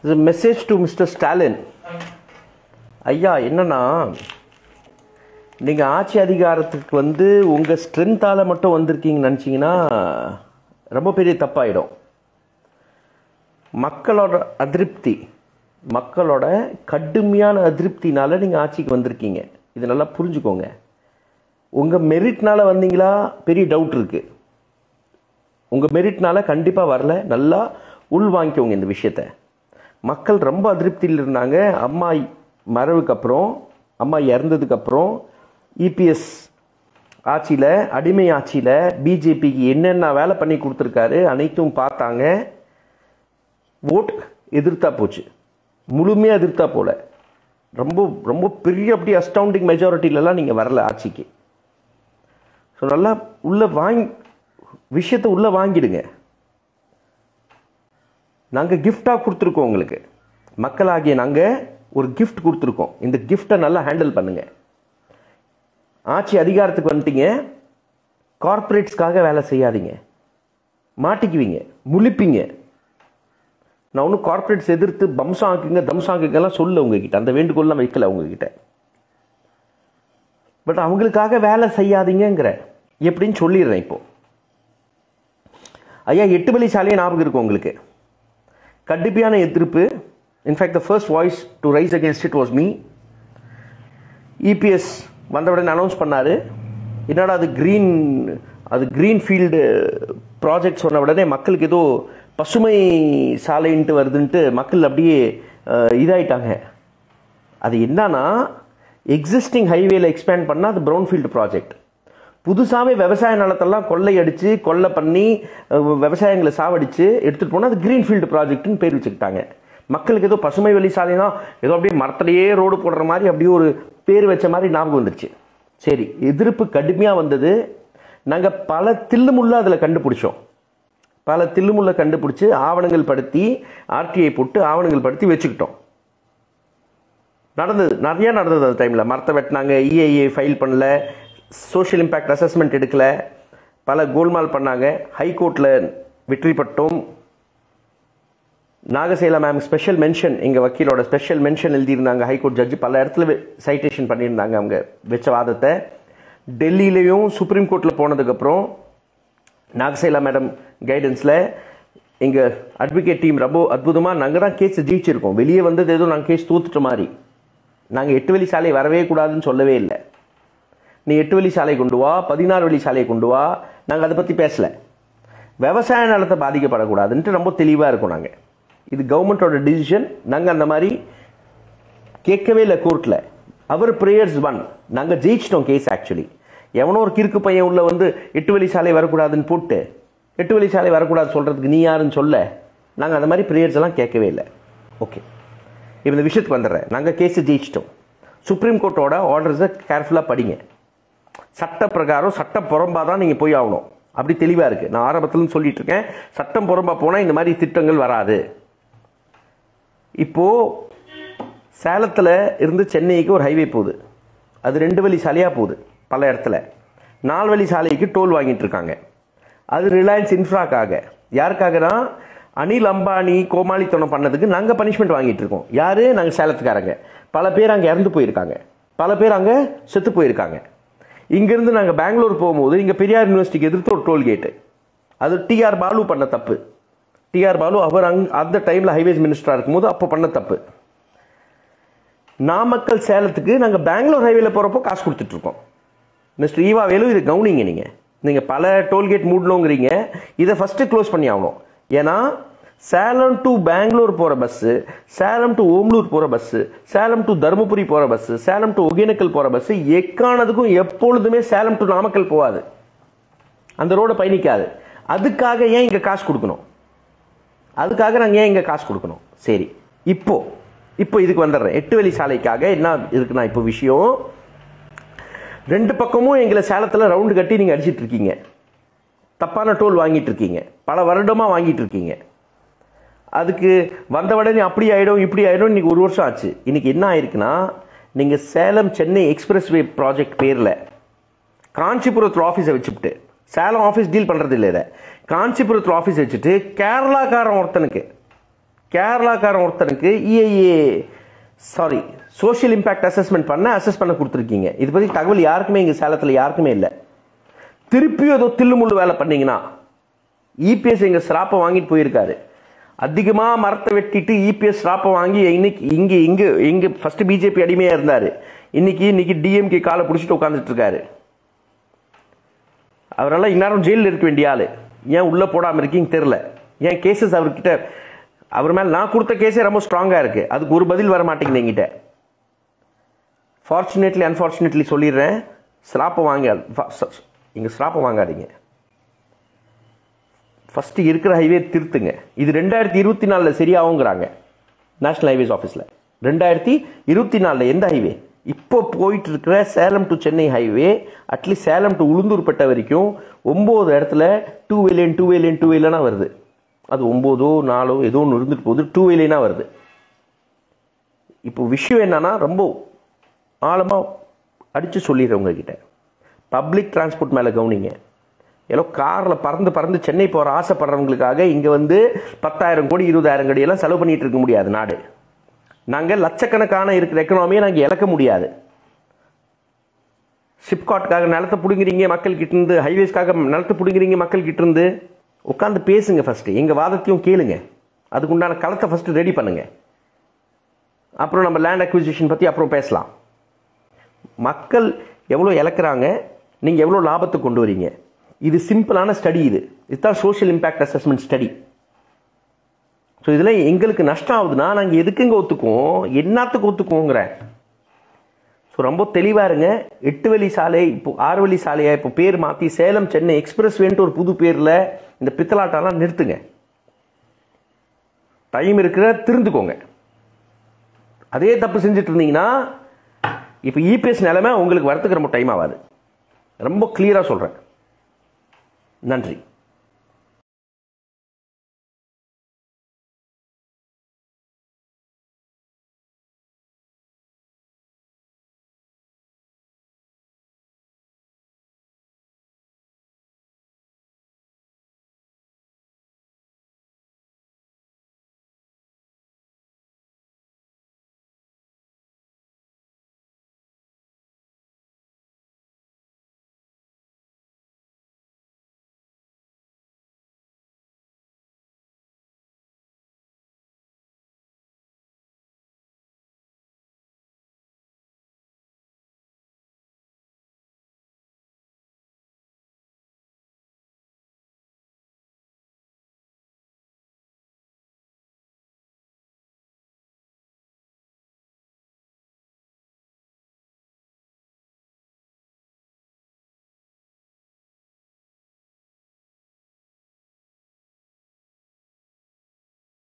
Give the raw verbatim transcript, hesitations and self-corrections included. This is a message to Mister Stalin. Ayya, enna நீங்க ஆட்சி அதிகாரத்துக்கு வந்து உங்க ஸ்ட்ரெngthால மட்டும் வந்திருக்கீங்க நினைச்சீங்கனா ரொம்ப பெரிய தப்பாயிடும். மக்களோட அதிருப்தி, மக்களோட கடுமையான அதிருப்தினால நீங்க ஆட்சிக்கு வந்திருக்கீங்க. இது நல்லா புரிஞ்சுக்கோங்க. உங்க மெரிட்னால வந்தீங்களா பெரிய டவுட் இருக்கு. உங்க மெரிட்னால கண்டிப்பா வரல. நல்லா உள் வாங்கிக்கோங்க இந்த விஷயத்தை. மக்கள் ரொம்ப அதிருப்தியில் இருந்தாங்க. அம்மா மறைவுக்கு அப்புறம், அம்மா இறந்ததுக்கு அப்புறம் E P S ஆட்சியில, அடிமை ஆட்சியில B J P க்கு என்னென்ன வேலை பண்ணி கொடுத்திருக்காரு அனைத்தும் பார்த்தாங்க. ஓட் எதிர்த்தா போச்சு, முழுமையா எதிர்த்தா போல. ரொம்ப ரொம்ப பெரிய அப்படி அஸ்டவுண்டிங் மெஜாரிட்டில எல்லாம் நீங்க வரல ஆட்சிக்கு. ஸோ நல்லா உள்ள வாங்கி விஷயத்தை உள்ள வாங்கிடுங்க. நாங்க கிஃப்டா கொடுத்துருக்கோம் உங்களுக்கு, மக்களாகிய நாங்க ஒரு கிஃப்ட் கொடுத்துருக்கோம். இந்த கிஃப்டை நல்லா ஹேண்டில் பண்ணுங்க. ஆட்சி அதிகாரத்துக்கு வந்துட்டீங்க, கார்ப்பரேட்ஸ்க்காக வேலை செய்யாதீங்க, மாட்டிக்குவீங்க, முழிப்பீங்க. நான் ஒன்றும் கார்ப்பரேட்ஸ் எதிர்த்து பம்சம் ஆக்குங்க தம்சம் ஆக்குங்கெல்லாம் சொல்ல உங்ககிட்ட அந்த வேண்டுகோள்லாம் வைக்கல உங்ககிட்ட. பட் அவங்களுக்காக வேலை செய்யாதீங்கிற எப்படின்னு சொல்லிடுறேன். இப்போ ஐயா எட்டு வழி சாலையை ஞாபகம் இருக்கும் உங்களுக்கு. கடுமையான எதிர்ப்பு. In fact the first voice to rise against it was me. E P S வந்தவுடனே அனௌன்ஸ் பண்ணார். என்னடா அது க்ரீன், அது க்ரீன் ஃபீல்டு ப்ராஜெக்ட் சொன்ன உடனே மக்களுக்கு ஏதோ பசுமை சாலைன்ட்டு வருதுன்ட்டு மக்கள் அப்படியே இதாயிட்டாங்க. அது என்னன்னா எக்ஸிஸ்டிங் ஹைவேல எக்ஸ்பேண்ட் பண்ணால் அது ப்ரௌன் ஃபீல்டு ப்ராஜெக்ட். புதுசாகவே விவசாய நிலத்தெல்லாம் கொள்ளை அடித்து கொள்ளை பண்ணி விவசாயங்களை சாவடித்து எடுத்துகிட்டு போனால் அது க்ரீன் ஃபீல்டு ப்ராஜெக்ட்னு பேர் வச்சுக்கிட்டாங்க. மக்களுக்கு ஏதோ பசுமை வழி சாலைனா ஏதோ அப்படியே மரத்திலேயே ரோடு போடுற மாதிரி அப்படியே ஒரு பேர் வச்ச மாதிரி ஞாபகம் வந்துருச்சு. சரி, எதிர்ப்பு கடுமையாக வந்தது. நாங்கள் பல தில்லுமுள்ள அதில் கண்டுபிடிச்சோம். பல தில்லுமுள்ள கண்டுபிடிச்சி ஆவணங்கள் படுத்தி ஆர்டிஐ போட்டு ஆவணங்கள் படுத்தி வச்சுக்கிட்டோம். நடந்தது நிறையா நடந்தது அந்த டைமில். மரத்தை வெட்டினாங்க, E I A ஃபைல் பண்ணல, சோஷியல் இம்பேக்ட் அசஸ்மெண்ட் எடுக்கல, பல கோல்மால் பண்ணாங்க. ஹைகோர்ட்டில் வெற்றி பெற்றோம். நாகசேலா மேம் ஸ்பெஷல் மென்ஷன், எங்கள் வக்கீலோட ஸ்பெஷல் மென்ஷன் எழுதியிருந்தாங்க. ஹைகோர்ட் ஜட்ஜு பல இடத்துல சைட்டேஷன் பண்ணியிருந்தாங்க அவங்க வச்ச வாதத்தை. டெல்லியிலையும் சுப்ரீம் கோர்ட்டில் போனதுக்கப்புறம் நாகசேலா மேடம் கைடன்ஸில் எங்கள் அட்வொகேட் டீம் ரொம்ப அற்புதமாக நாங்கள் தான் கேஸை ஜெயிச்சிருக்கோம். வெளியே வந்தது ஏதோ நாங்கள் கேஸ் தூத்துட்ட மாதிரி. நாங்கள் எட்டு வழி சாலை வரவே கூடாதுன்னு சொல்லவே இல்லை. நீ எட்டு வழி சாலை கொண்டு வா, பதினாறு வழி சாலையை கொண்டு வா, நாங்கள் அதை பற்றி பேசலை. விவசாய நிலத்தை பாதிக்கப்படக்கூடாதுன்ட்டு ரொம்ப தெளிவாக இருக்கும் நாங்கள். இது கவர்மெண்ட்டோட டிசிஷன். நாங்கள் அந்த மாதிரி கேட்கவே இல்லை கோர்ட்டில். அவர் ப்ரேயர்ஸ் ஒன், நாங்கள் ஜெயிச்சிட்டோம் கேஸ். ஆக்சுவலி எவனோ ஒரு கிறுக்கு பையன் உள்ள வந்து எட்டு வழி சாலை வரக்கூடாதுன்னு போட்டு எட்டு வழி சாலை வரக்கூடாது சொல்கிறதுக்கு நீ யாருன்னு சொல்ல நாங்கள் அந்த மாதிரி ப்ரேயர்ஸ் எல்லாம் கேட்கவே இல்லை. ஓகே, இப்போ இந்த விஷயத்துக்கு வந்துடுறேன். நாங்கள் கேஸை ஜெயிச்சிட்டோம். சுப்ரீம் கோர்ட்டோட ஆர்டர்ஸை கேர்ஃபுல்லாக படிங்க. சட்ட பிரகாரம் சட்டம் புறம்பா தான் நீங்கள் போய் ஆகணும். அப்படி தெளிவாக இருக்குது. நான் ஆரம்பத்துலன்னு சொல்லிட்டு இருக்கேன், சட்டம் புறம்பா போனால் இந்த மாதிரி திட்டங்கள் வராது. இப்போ சேலத்தில் இருந்து சென்னைக்கு ஒரு ஹைவே போகுது. அது ரெண்டு வழி சாலையாக போகுது. பல இடத்துல நாலு வழி சாலைக்கு டோல் வாங்கிட்டு இருக்காங்க. அது ரிலையன்ஸ் இன்ஃப்ராக்காக. யாருக்காகனா அனில் அம்பானி கோமாளித்தனம் பண்ணதுக்கு நாங்கள் பனிஷ்மெண்ட் வாங்கிட்டு இருக்கோம். யாரு? நாங்கள் சேலத்துக்காரங்க. பல பேர் அங்கே இறந்து போயிருக்காங்க, பல பேர் அங்கே செத்து போயிருக்காங்க. இங்கேருந்து நாங்கள் பெங்களூர் போகும்போது இங்கே பெரியார் யூனிவர்சிட்டிக்கு எதிர்த்து ஒரு டோல்கேட்டு. அது டிஆர் பாலு பண்ண தப்பு. டிஆர் பாலு அவர் அங் அந்த டைமில் ஹைவேஸ் மினிஸ்டராக இருக்கும்போது அப்போ பண்ண தப்பு. நாமக்கல் சேலத்துக்கு நாங்கள் பெங்களூர் ஹைவேல போகிறப்போ காசு கொடுத்துட்ருக்கோம். மிஸ்டர் ஈவா வேலு, இது கவனிங்க. நீங்கள் நீங்கள் பல டோல்கேட் மூடணுங்கிறீங்க, இதை ஃபஸ்ட்டு க்ளோஸ் பண்ணி ஆகணும். ஏன்னா சேலம் டு பெங்களூர் போகிற பஸ்ஸு, சேலம் டு ஓம்லூர் போகிற பஸ்ஸு, சேலம் டு தருமபுரி போகிற பஸ்ஸு, சேலம் டு ஒகேனக்கல் போகிற பஸ்ஸு எக்கானதுக்கும் எப்பொழுதுமே சேலம் டு நாமக்கல் போகாது. அந்த ரோடை பயணிக்காது. அதுக்காக ஏன் இங்கே காசு கொடுக்கணும்? அதுக்காக நாங்கள் ஏன் இங்கே காசு கொடுக்கணும்? சரி, இப்போ இப்போ இதுக்கு வந்துடுறேன். எட்டு வழி சாலைக்காக என்ன இருக்குன்னா இப்போ விஷயம், ரெண்டு பக்கமும் எங்களை சேலத்தில் ரவுண்டு கட்டி நீங்கள் அடிச்சிட்டு இருக்கீங்க. தப்பான டோல் வாங்கிட்டு இருக்கீங்க, பல வருடமாக வாங்கிட்டு இருக்கீங்க. அதுக்கு வந்த உடனே அப்படி ஆகிடும் இப்படி ஆகிடும். இன்றைக்கி ஒரு வருஷம் ஆச்சு. இன்றைக்கி என்ன ஆயிருக்குன்னா, நீங்கள் சேலம் சென்னை எக்ஸ்பிரஸ்வே ப்ராஜெக்ட் பேரில் காஞ்சிபுரத்தில் ஆஃபீஸை வச்சுக்கிட்டு, சேலம் ஆஃபீஸ் டீல் பண்ணுறது இல்லை, இதை காஞ்சிபுரத்தில் ஆஃபீஸ் வச்சுட்டு கேரளாக்காரன் ஒருத்தனுக்கு Kerala karan orthanukku E I A sorry social impact assessment panna assess panna kuduthirkeenga idu pathi thagaval yaarkume inga salathila yaarkume illa thiruppi edo thillumullu vela panningina E P S inga srapa vaangit poi irukkaru adhigama maratha vettittu E P S srapa vaangi inga inga inga first B J P adimaiya irundaru inniki inniki D M K kaala pudichittu ukkandittu irukkaru avarala innarum jail la irukku vendiyaalu yen ulla podama irukkinga therilla yen cases avarkitta அவர் மேல் நான் கொடுத்த கேஸே ரொம்ப ஸ்ட்ராங்கா இருக்கு. அதுக்கு ஒரு பதில் வர மாட்டேங்குது என்கிட்ட. Fortunately unfortunately சொல்லிறேன். ஸ்ராப்ப வாங்காது. நீங்க ஸ்ராப்ப வாங்காதீங்க. ஃபர்ஸ்ட் இருக்கிற ஹைவே திருத்துங்க. இது இரண்டாயிரத்து இருபத்தி நான்கு ல சரியாவும்ங்கறாங்க. நேஷனல் ஹைவேஸ் ஆபீஸ்ல. இரண்டாயிரத்து இருபத்தி நான்கு ல எந்த ஹைவே? இப்போ போயிட்டு இருக்கிற Salem to Chennai highway at least Salem to Ulundurpet வரைக்கும் ஒன்பது இடத்துல two lane two lane two லேனா வருது. அது ஒன்பதோ நாலோ ஏதோ ஒன்னு இருந்துட்டு போகுது டூ வேலைனா வருது. இப்போ விஷயம் என்னன்னா ரொம்ப ஆழமா அடிச்சு சொல்லிடுறவங்க கிட்ட பப்ளிக் டிரான்ஸ்போர்ட் மேல கவனிங்க. ஏதோ கார்ல பறந்து பறந்து சென்னை போற ஆசைப்படுறவங்களுக்காக இங்க வந்து பத்தாயிரம் கோடி இருபதாயிரம் கோடி எல்லாம் செலவு பண்ணிட்டு இருக்க முடியாது நாடு. நாங்க லட்சக்கணக்கான இருக்கிற எக்கனாமியை நாங்க இழக்க முடியாது. சிப்காட்காக நிலத்தை பிடுங்குறீங்க மக்கள் கிட்ட இருந்து, ஹைவேஸ்க்காக நிலத்தை பிடுங்குறீங்க மக்கள் கிட்ட இருந்து. உட்கார்ந்து பேசுங்க ஃபர்ஸ்ட், எங்க வாதத்தையும் கேளுங்க. அதுக்கு உண்டான களத்தை ஃபர்ஸ்ட் ரெடி பண்ணுங்க. அப்புறம் நம்ம லேண்ட் அக்விசிஷன் பத்தி அப்புறம் பேசலாம். மக்கள் எவ்வளவு இழக்கறாங்க, நீங்க எவ்வளவு லாபத்தை கொண்டு வரீங்க, இது சிம்பிளான ஸ்டடி. இது இதுதான் social impact assessment study. So இதுல எங்களுக்கு நஷ்டம் ஆகுதுன்னா நாங்க எதுக்குங்க ஒத்துக்குவோம், என்னத்துக்கு ஒத்துக்குவோங்கிறேன். ஸோ ரொம்ப தெளிவா இருங்க. எட்டு வழி சாலை இப்போ ஆறு வழி சாலையா இப்போ பேர் மாத்தி சேலம் சென்னை எக்ஸ்பிரஸ் வேன்ட்டு ஒரு புது பேர்ல இந்த பித்தலாட்டெல்லாம் நிறுத்துங்க. டைம் இருக்கிற திருந்துக்கோங்க. அதே தப்பு செஞ்சுட்டு இருந்தீங்கன்னா இப்போ E P S நிலைமை உங்களுக்கு வரத்துக்கு ரொம்ப டைம் ஆகாது. ரொம்ப கிளியரா சொல்றேன். நன்றி.